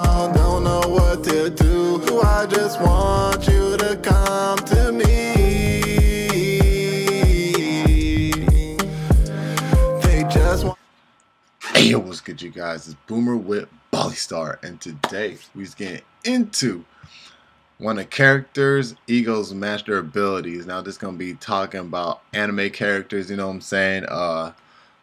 I don't know what to do. I just want you to come to me. They just want. Hey, yo, what's good, you guys? It's Boomer with Ballystarr, and today we're getting into when a character's egos match their abilities. Now, this is gonna be talking about anime characters. You know what I'm saying?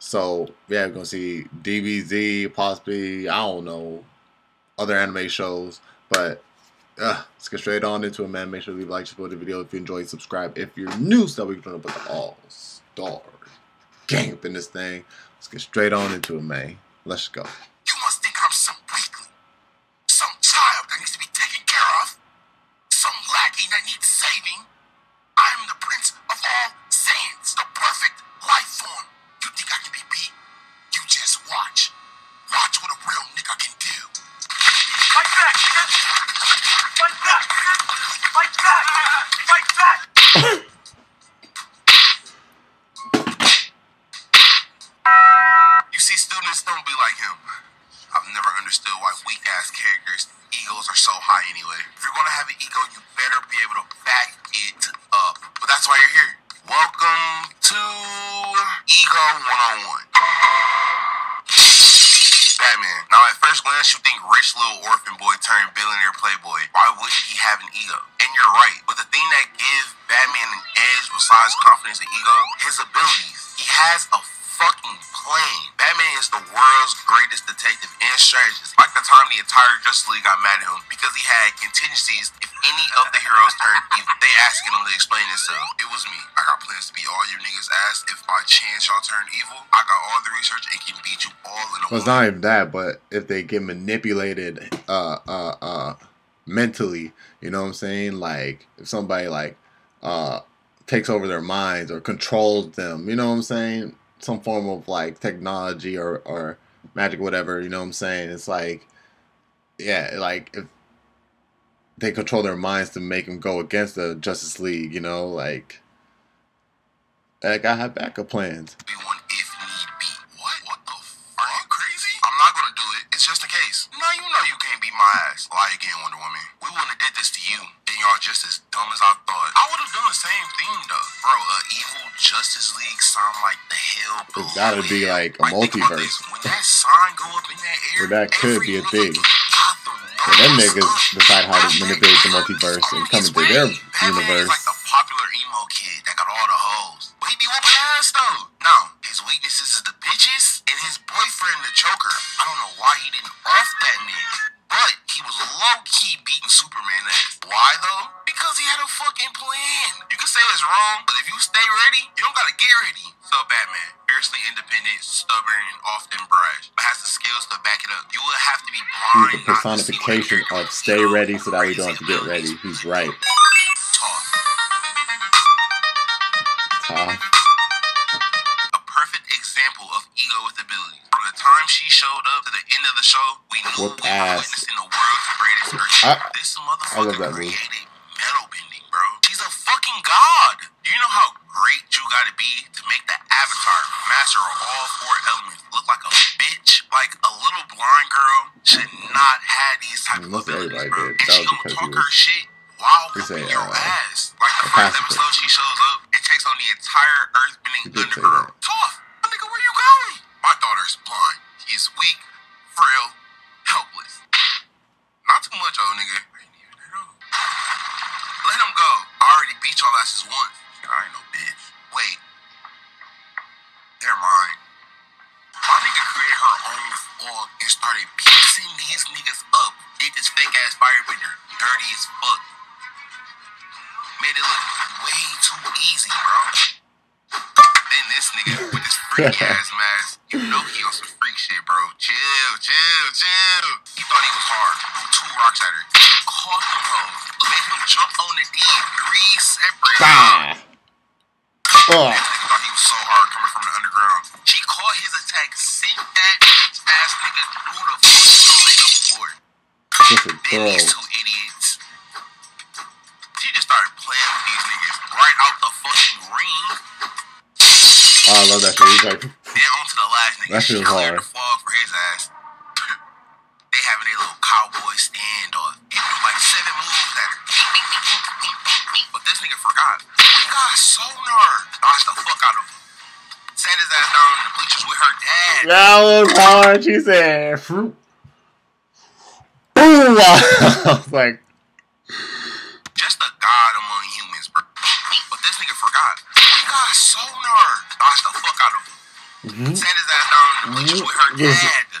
So yeah, we're gonna see DBZ, possibly, I don't know, other anime shows. But let's get straight on into it, man. Make sure you like, support the video if you enjoyed, subscribe if you're new, so we can join up with the All Star gang up in this thing. Let's get straight on into it, man. Let's go. You must think I'm some weakling, some child that needs to be taken care of, some lackey that needs saving. I am the prince of all Saiyans, the perfect life form. You think I can be beat? You just watch. Watch what a real nigga can do. Fight back, nigga! Fight back, nigga! Fight back! Fight back! You see, students don't be like him. I've never understood why weak-ass characters' egos are so high anyway. If you're gonna have an ego, you better be able to back it up. But that's why you're here. Welcome to Ego 101. Batman. Now, at first glance, you think rich little orphan boy turned billionaire playboy. Why wouldn't he have an ego? And you're right. But the thing that gives Batman an edge besides confidence and ego, his abilities. He has a fucking plane. Batman is the world's greatest detective and strategist. Like the time the entire Justice League got mad at him because he had contingencies if any of the heroes turned evil. They asking him to explain himself. It was me. I got plans to beat all you niggas ass. If by chance y'all turn evil, I got all the research and can beat you all in a well, it's not even that, but if they get manipulated mentally, you know what I'm saying? Like if somebody like takes over their minds or controls them, you know what I'm saying? Some form of like technology or magic, whatever, you know what I'm saying? It's like, yeah, like if they control their minds to make them go against the Justice League, you know, like I have backup plans. If need be. What the fuck? Are you crazy? I'm not gonna do it. It's just a case. No, you know you can't beat my ass. Lie again, Wonder Woman. We wouldn't have did this to you. And y'all just as dumb as I thought. I would have done the same thing though. Bro, evil Justice League sound like the hell. It's gotta be like a multiverse. When that sign go up in that air, well, that could be a thing. So them niggas decide how to manipulate the multiverse and come into their universe. Like the popular emo kid that got all the hoes. But he be whooping ass though. No, his weaknesses is the bitches and his boyfriend the Joker. I don't know why he didn't off that nigga. But he was low-key beating Superman ass. Why, though? Because he had a fucking plan. You can say it's wrong, but if you stay ready, you don't gotta get ready. So Batman, fiercely independent, stubborn, and often brash, but has the skills to back it up. You will have to be blind. He's the personification of stay ready so that we don't have to get ready. He's right. Toph. A perfect example of ego with ability. From the time she showed up to the end of the show, we knew we were witnessing the world's greatest urchin. This motherfucker created metal bending, bro. She's a fucking god. Do you know how great you gotta be to make the Avatar, master of all four elements, look like a bitch? Like a little blind girl should not have these type of abilities, bro. And she gonna talk her shit while whooping your ass. Like the first episode, she shows up and takes on the entire earth-bending underground. Toph, nigga, where you going? My daughter's blind. He is weak, frail, helpless. Not too much, old nigga. Let him go. I already beat y'all asses once. I ain't no bitch. Wait. They're mine. My nigga created her own vlog and started piecing these niggas up. Did this fake ass firebender. Dirty as fuck. Made it look way too easy, bro. Then this nigga with his freaky ass mask, you know he on some freak shit, bro. Chill. He thought he was hard. Threw two rocks at her. He caught them hoes. Made him jump on the D 3 separate. This nigga thought he was so hard coming from the underground. She caught his attack, sent that bitch ass nigga through the fucking floor. Then these two idiots. She just started playing with these niggas right out the fucking ring. Oh, I love that shit. He's like, then on to the last nigga. That shit was hard. They having a little cowboy 7 moves that but this nigga forgot. We got Sonar. Knocked the fuck out of him. Sat his ass down in the bleachers with her dad. That was hard. She said fruit. Ooh, I was like, just a god among humans, bro. But this nigga forgot. We got Sonar. Knocked the fuck out of him. Sat his ass down in the bleachers with her dad.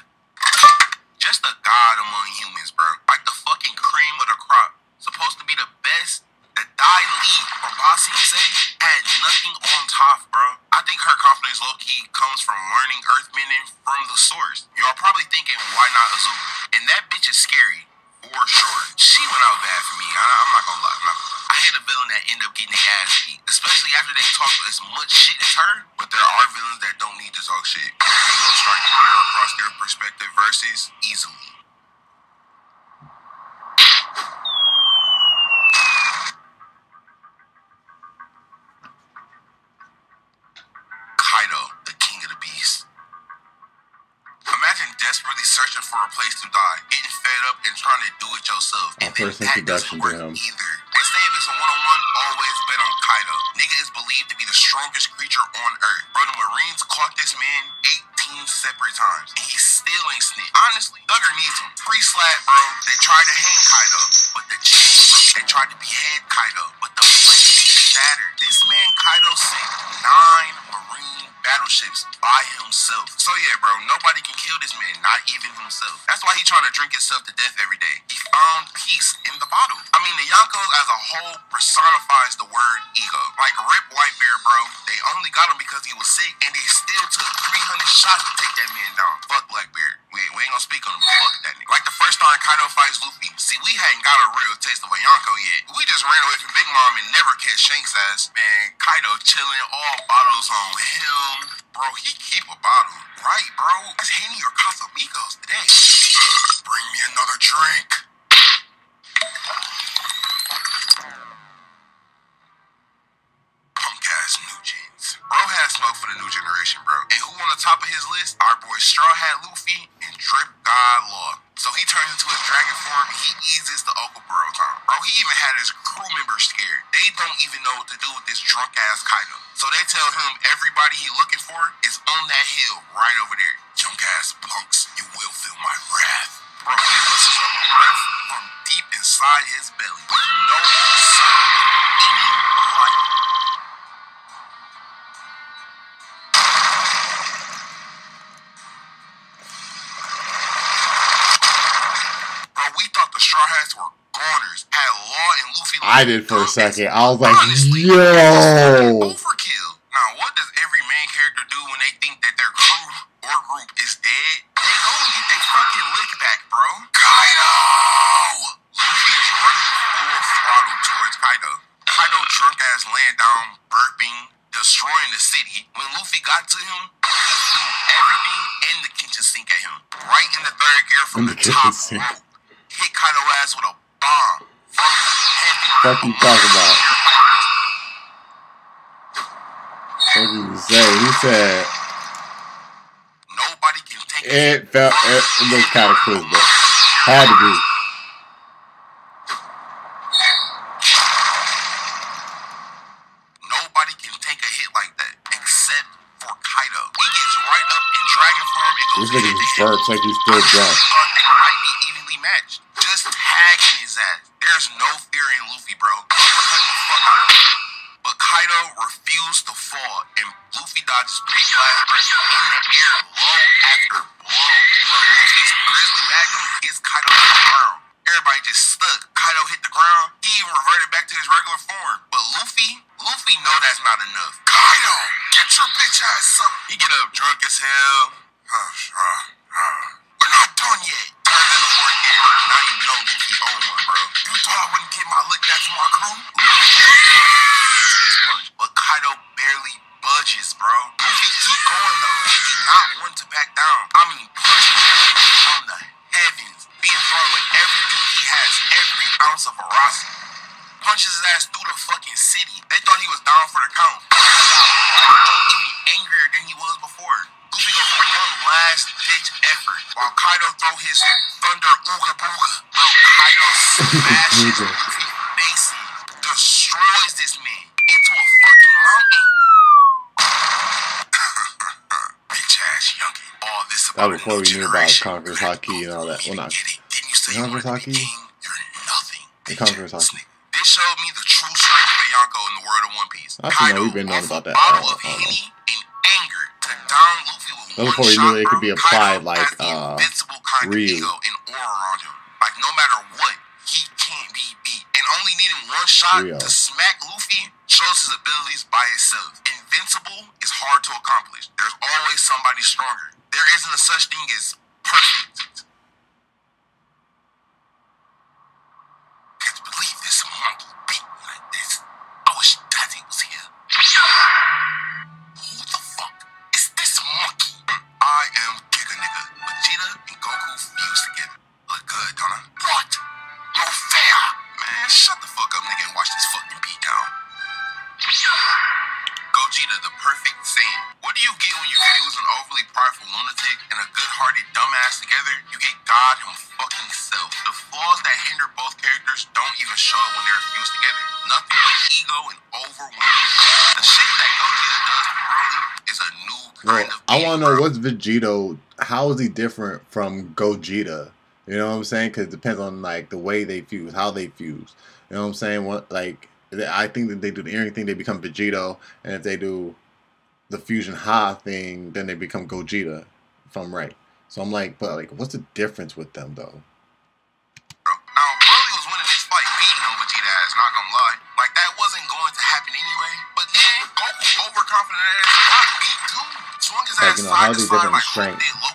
Just a god among humans, bro. Like the fucking cream of the crop. Supposed to be the best. The Die League from Bossy Zay had nothing on Toph, bro. I think her confidence low-key comes from learning earthbending from the source. Y'all probably thinking, why not Azula? And that bitch is scary, for sure. She went out bad for me. I'm not gonna lie. I hate a villain that end up getting their ass beat. Especially after they talk as much shit as her. But there are villains that don't need to talk shit. They can go strike the mirror across their perspective versus easily. Searching for a place to die, getting fed up and trying to do it yourself. And then that doesn't work either. Instead, it's a one-on-one, always bet on Kaido. Nigga is believed to be the strongest creature on Earth. Bro, the Marines caught this man 18 separate times, and he still ain't snitched. Honestly, Thugger needs him. Free slap, bro. They tried to hang Kaido, but the chain broke. They tried to behead Kaido, but the blade shattered. This man, Kaido, sent 9 Marine battleships by himself. So yeah, bro, nobody can kill this man, not even himself. That's why he trying to drink himself to death every day. He found peace in the bottle. I mean, the Yonkos as a whole personifies the word ego. Like, rip Whitebeard, bro. They only got him because he was sick, and they still took 300 shots to take that man down. Fuck Blackbeard. We ain't gonna speak on him, but fuck that nigga. Like the first time Kaido fights Luffy. See, we hadn't got a real taste of a Yonko yet. We just ran away from Big Mom and never catch Shanks' ass. Man, Kaido chilling, all bottles on him. Bro, he keep a bottle. Right, bro. That's Henny or Casamigos today. Bring me another drink. Punk-ass new gens. Bro has smoke for the new generation, bro. And who on the top of his list? Our boy Straw Hat Luffy and Drip God Law. So he turns into a dragon form and he eases the Okaburo time. Bro, he even had his crew members scared. They don't even know what to do with this drunk-ass Kaido. So they tell him everybody he looking for is on that hill right over there. Junk ass punks, you will feel my wrath. Bro, he listens up a breath from deep inside his belly with no concern of any life. Bro, we thought the Straw Hats were goners. Had Law and Luffy. I did for a second. I was like, honestly, yo. Hit Kaido ass with a bomb from the head. What you talking about? What did he say? He said nobody can take it. It looked kind of cool, but had to be. Nobody can take a hit like that except for Kaido. He gets right up in dragon form and goes. This nigga just burps like he's still drunk. Luffy go for one last ditch effort while Kaido throw his thunder ooga booga. Bro, Kaido smashes Luffy face, destroys this man into a fucking mountain. Bitch ass youngie. All this about that was before we knew about Conqueror's Haki and all that. Well, not Conqueror's Haki. The Conqueror's Haki. This showed me the true strength of Yonko in the world of One Piece. I don't know, we've been known about that. That was before we knew it could be applied like Ryu. Like no matter what, he can't be beat. And only needing one shot to smack Luffy shows his abilities by itself. Invincible is hard to accomplish. There's always somebody stronger. There isn't a such thing as perfect. Can't believe this monkey beat me like this. I wish Daddy was here. Who the fuck is this monkey? I am Giga Nigga. Vegeta and Goku fused together. Look good, don't I? What? No fair! Man, shut the fuck up, nigga, and watch this fucking beatdown. Gogeta, the perfect Saiyan. What do you get when you fuse an overly prideful lunatic and a good-hearted dumbass together? You get God himself. The flaws that hinder both characters don't even show up when they're fused together. Nothing but ego and overwhelming. The shit that Gogeta does to Broly is a new kind of I want to know what's Vegito. How is he different from Gogeta? You know what I'm saying? Because it depends on like the way they fuse, how they fuse. You know what I'm saying? What, like, I think that they do the earring thing, they become Vegito, and if they do the fusion Ha thing, then they become Gogeta. If I'm right, so I'm like, but like, what's the difference with them though? Now, Broly was winning this fight, beating on Vegeta ass. Not gonna lie, like that wasn't going to happen anyway. But then Goku overconfident ass got beat too. Swung his ass side to side like they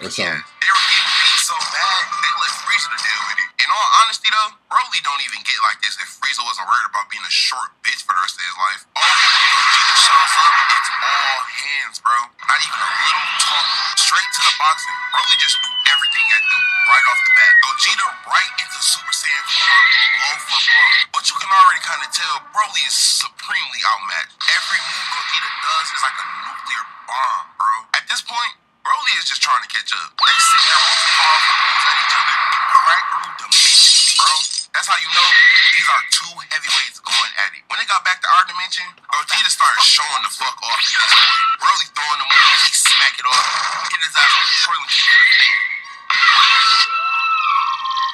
were getting beat so bad they let Frieza to deal with it. In all honesty though, Broly don't even get like this if Frieza wasn't worried about being a short bitch for the rest of his life. Vegeta shows up, it's all hands, bro. Not even a little talk. Straight to the boxing. Broly just threw everything at them right off the bat. Gogeta right into Super Saiyan form, blow for blow. But you can already kind of tell Broly is supremely outmatched. Every move Gogeta does is like a nuclear bomb, bro. At this point, Broly is just trying to catch up. They sent their most powerful moves at each other and crack through dimensions, bro. That's how you know these are two heavyweights going at it. When they got back to our dimension, Gogeta started showing the fuck off at this point. Broly throwing the moves, he smack it off, hit his ass on the toilet seat to the face.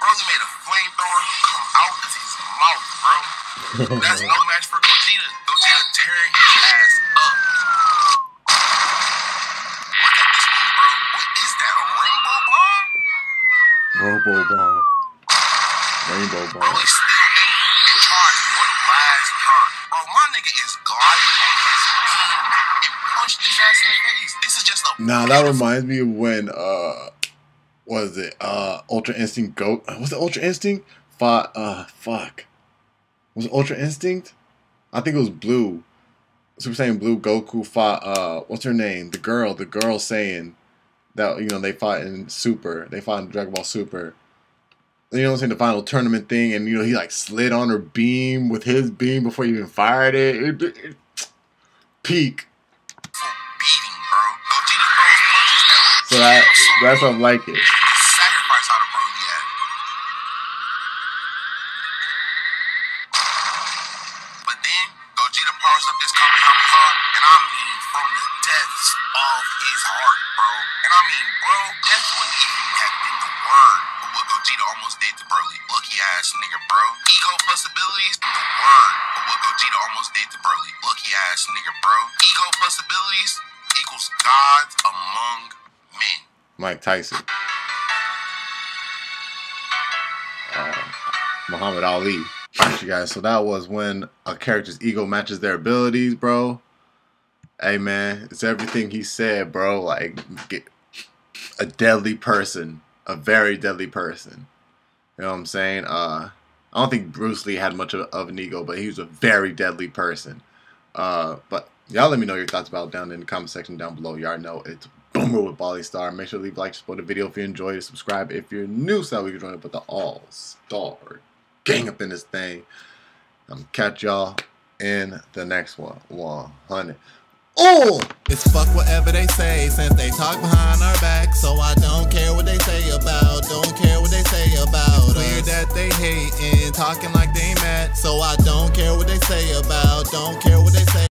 Broly made a flamethrower come out of his mouth, bro. That's no match for Gogeta. Gogeta tearing his ass up. Look at this move, bro. What is that, a rainbow bomb? Robo bomb. Rainbow bomb. Broly still ain't in charge one last time. Bro, my nigga is gliding on his beam and punched his ass in the face. This is just a Nah, that reminds me of when was it Ultra Instinct Goat? Was it Ultra Instinct? Was it Ultra Instinct? I think it was Blue. Super Saiyan Blue Goku fought what's her name? The girl Saiyan that they fought in Super. They fought in Dragon Ball Super. You know what I'm saying? The final tournament thing, and he like slid on her beam with his beam before he even fired it. Peak. So that's what I like it. Sacrifice out of Broly at. But then Gogeta powers up this Kamehameha, and I mean from the depths of his heart, bro. And I mean, bro, death wouldn't even have been the word for what Gogeta almost did to Broly. Lucky ass nigga, bro. Ego plus abilities and the word for what Gogeta almost did to Broly. Lucky ass nigga, bro. Ego plus abilities equals gods among men. Mike Tyson, Muhammad Ali. Alright, you guys. So that was when a character's ego matches their abilities, bro. Hey, man, it's everything he said, bro. Like, get a deadly person, a very deadly person. You know what I'm saying? I don't think Bruce Lee had much of an ego, but he was a very deadly person. But y'all let me know your thoughts about down in the comment section down below. Y'all know it's Boomer with Ballystarr. Make sure to leave a like, support the video if you enjoyed it, subscribe if you're new, so we can join up with the All Star gang up in this thing. I'm catch y'all in the next one. 100. Oh! It's fuck whatever they say, since they talk behind our back. So I don't care what they say about, don't care what they say about us. Clear that they hatin', talking like they mad. So I don't care what they say about, don't care what they say.